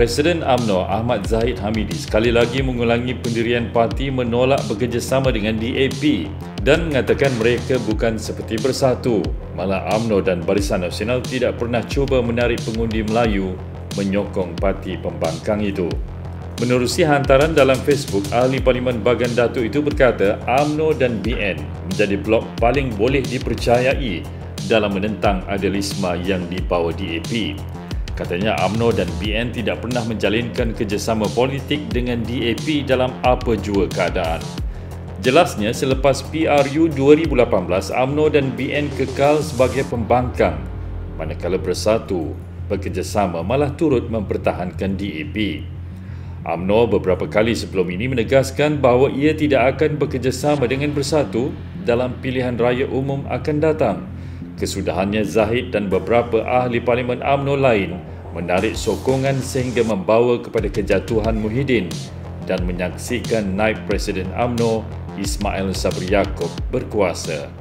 Presiden UMNO Ahmad Zahid Hamidi sekali lagi mengulangi pendirian parti menolak bekerjasama dengan DAP dan mengatakan mereka bukan seperti Bersatu. Malah UMNO dan Barisan Nasional tidak pernah cuba menarik pengundi Melayu menyokong parti pembangkang itu. Menerusi hantaran dalam Facebook, Ahli Parlimen Bagan Datuk itu berkata UMNO dan BN menjadi blok paling boleh dipercayai dalam menentang idealisme yang dibawa DAP. Katanya UMNO dan BN tidak pernah menjalinkan kerjasama politik dengan DAP dalam apa jua keadaan. Jelasnya selepas PRU 2018, UMNO dan BN kekal sebagai pembangkang, manakala Bersatu bekerjasama malah turut mempertahankan DAP. UMNO beberapa kali sebelum ini menegaskan bahawa ia tidak akan bekerjasama dengan Bersatu dalam pilihan raya umum akan datang. Kesudahannya, Zahid dan beberapa ahli parlimen UMNO lain menarik sokongan sehingga membawa kepada kejatuhan Muhyiddin dan menyaksikan Naib Presiden UMNO Ismail Sabri Yaakob berkuasa.